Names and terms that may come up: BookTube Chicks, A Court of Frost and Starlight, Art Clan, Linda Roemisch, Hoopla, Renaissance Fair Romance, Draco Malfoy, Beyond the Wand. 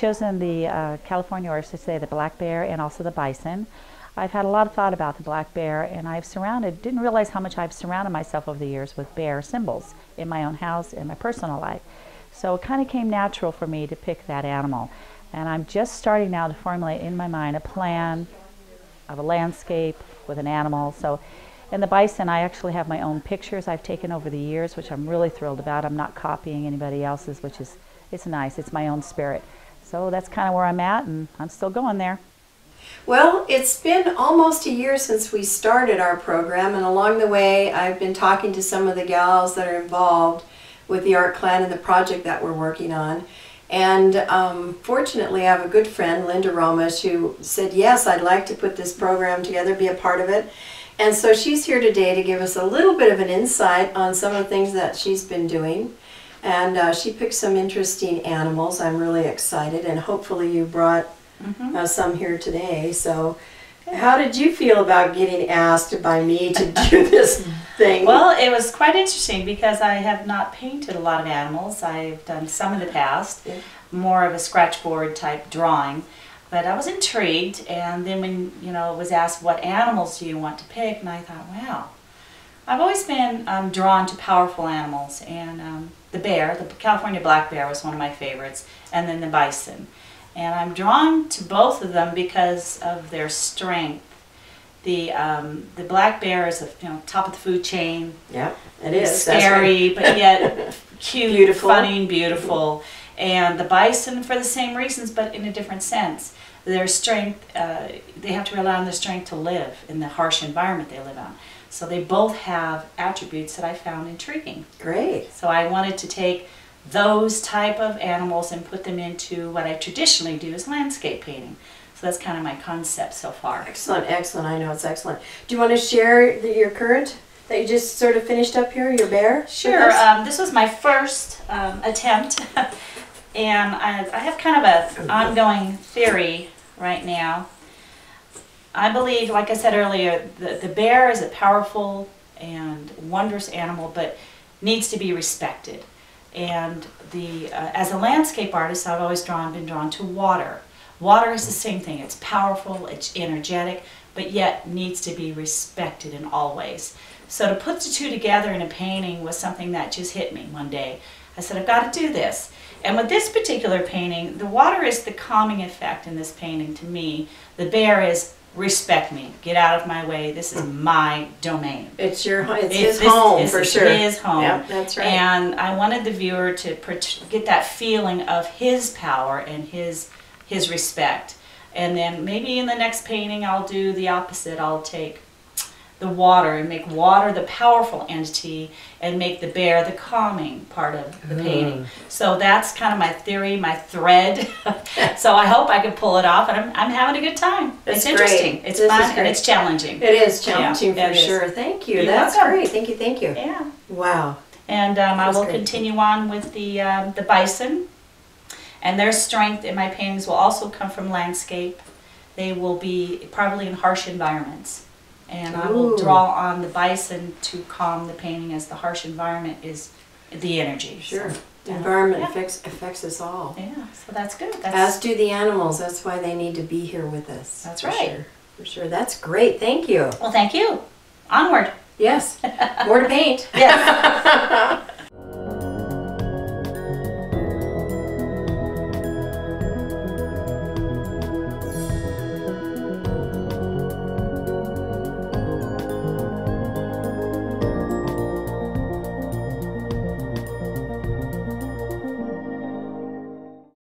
chosen the California, or I should say the black bear, and also the bison. I've had a lot of thought about the black bear, and I've didn't realize how much I've surrounded myself over the years with bear symbols in my own house and my personal life. So it kind of came natural for me to pick that animal. And I'm just starting now to formulate in my mind a plan of a landscape with an animal. So in the bison, I actually have my own pictures I've taken over the years, which I'm really thrilled about. I'm not copying anybody else's, which is, it's nice. It's my own spirit. So that's kind of where I'm at, and I'm still going there. Well, it's been almost a year since we started our program, and along the way I've been talking to some of the gals that are involved with the Art Clan and the project that we're working on. And fortunately, I have a good friend, Linda Roemisch, who said, yes, I'd like to put this program together, be a part of it. And so she's here today to give us a little bit of an insight on some of the things that she's been doing. And she picked some interesting animals. I'm really excited, and hopefully you brought some here today. So how did you feel about getting asked by me to do this thing? Well, it was quite interesting because I have not painted a lot of animals. I've done some in the past, more of a scratchboard type drawing. But I was intrigued, and then when, you know, it was asked, what animals do you want to pick? And I thought, wow, I've always been drawn to powerful animals, and the bear, the California black bear, was one of my favorites, and then the bison. And I'm drawn to both of them because of their strength. The black bear is the top of the food chain. Yeah, it is scary, but yet cute, beautiful. Funny, and beautiful. And the bison, for the same reasons, but in a different sense. Their strength, they have to rely on their strength to live in the harsh environment they live on. So they both have attributes that I found intriguing. Great. So I wanted to take those type of animals and put them into what I traditionally do is landscape painting. So that's kind of my concept so far. Excellent, excellent. I know it's excellent. Do you want to share your current that you just sort of finished up here, your bear? Sure. This was my first attempt. And I have kind of an ongoing theory right now. I believe, like I said earlier, the bear is a powerful and wondrous animal, but needs to be respected. And as a landscape artist, I've always been drawn to water. Water is the same thing. It's powerful, it's energetic, but yet needs to be respected in all ways. So to put the two together in a painting was something that just hit me one day. I said, I've got to do this. And with this particular painting, the water is the calming effect in this painting to me. The bear is, respect me, get out of my way, this is my domain. It's your home, it's his home, for sure. It is home. Yep, that's right. And I wanted the viewer to get that feeling of his power and his respect. And then maybe in the next painting I'll do the opposite. I'll take the water and make water the powerful entity and make the bear the calming part of the painting. So that's kind of my theory, my thread. So I hope I can pull it off, and I'm having a good time. It's interesting. It's fun and it's challenging. It is challenging, yeah, for sure. Thank you. That's great. Thank you, thank you. Yeah. Wow. And I will continue on with the bison, and their strength in my paintings will also come from landscape. They will be probably in harsh environments. And I will draw on the bison to calm the painting, as the harsh environment is the energy. Sure. So, the environment affects us all. Yeah, so that's good. As do the animals. That's why they need to be here with us. That's right. Sure. For sure. That's great. Thank you. Well, thank you. Onward. Yes. More to paint. Yes.